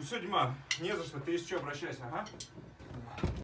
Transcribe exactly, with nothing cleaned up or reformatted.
Ну все, Дима, не за что, ты еще обращайся, ага.